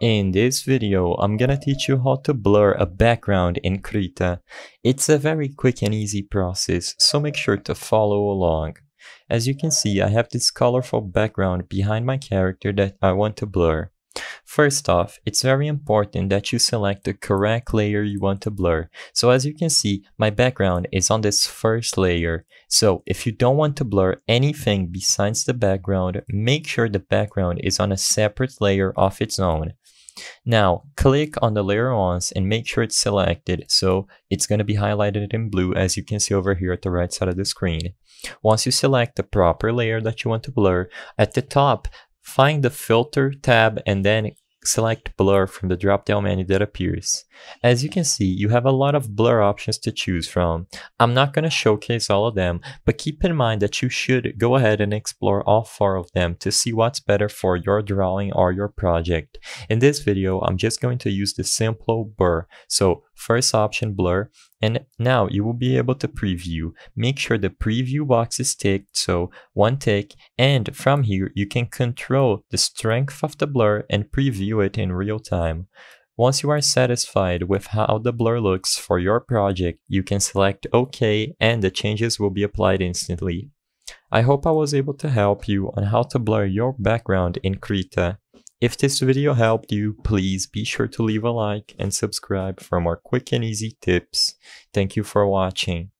In this video, I'm gonna teach you how to blur a background in Krita. It's a very quick and easy process, so make sure to follow along. As you can see, I have this colorful background behind my character that I want to blur. First off, it's very important that you select the correct layer you want to blur. So as you can see, my background is on this first layer. So if you don't want to blur anything besides the background, make sure the background is on a separate layer of its own. Now, click on the layer once and make sure it's selected, so it's going to be highlighted in blue as you can see over here at the right side of the screen. Once you select the proper layer that you want to blur, at the top, find the filter tab and then select blur from the drop-down menu that appears. As you can see, you have a lot of blur options to choose from. I'm not going to showcase all of them, but keep in mind that you should go ahead and explore all four of them to see what's better for your drawing or your project. In this video, I'm just going to use the simple blur. So first option, blur, and now you will be able to preview. Make sure the preview box is ticked, so one tick, and from here you can control the strength of the blur and preview it in real time. Once you are satisfied with how the blur looks for your project, you can select OK and the changes will be applied instantly. I hope I was able to help you on how to blur your background in Krita. If this video helped you, please be sure to leave a like and subscribe for more quick and easy tips. Thank you for watching.